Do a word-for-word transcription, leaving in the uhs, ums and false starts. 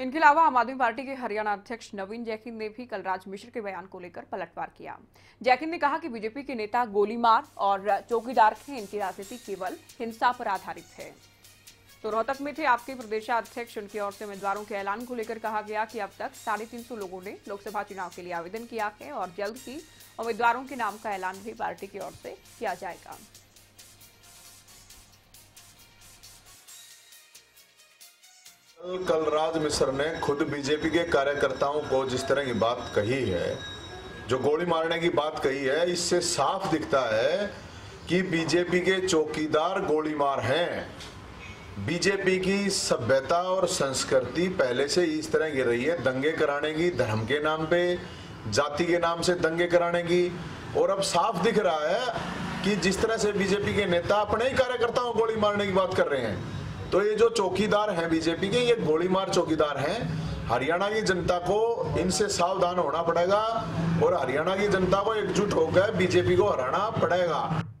इनके अलावा आम आदमी पार्टी के हरियाणा अध्यक्ष नवीन जयहिंद ने भी कलराज मिश्र के बयान को लेकर पलटवार किया। जयहिंद ने कहा कि बीजेपी के नेता गोलीमार और चौकीदार हैं, इनकी राजनीति केवल हिंसा पर आधारित है। तो रोहतक में थे आपके प्रदेशाध्यक्ष, उनकी ओर से उम्मीदवारों के ऐलान को लेकर कहा गया कि अब तक साढ़े तीन सौ लोगों ने लोकसभा चुनाव के लिए आवेदन किया है और जल्द ही उम्मीदवारों के नाम का ऐलान भी पार्टी की ओर से किया जाएगा। कलराज मिश्र ने खुद बीजेपी के कार्यकर्ताओं को जिस तरह की बात कही है, जो गोली मारने की बात कही है, इससे साफ दिखता है कि बीजेपी के चौकीदार गोलीमार हैं। बीजेपी की सभ्यता और संस्कृति पहले से इस तरह की रही है, दंगे कराने की, धर्म के नाम पे, जाति के नाम से दंगे कराने की। और अब साफ दिख रहा है कि जिस तरह से बीजेपी के नेता अपने ही कार्यकर्ताओं को गोली मारने की बात कर रहे हैं, तो ये जो चौकीदार हैं बीजेपी के, ये गोलीमार चौकीदार हैं। हरियाणा की जनता को इनसे सावधान होना पड़ेगा और हरियाणा की जनता को एकजुट होकर बीजेपी को हराना पड़ेगा।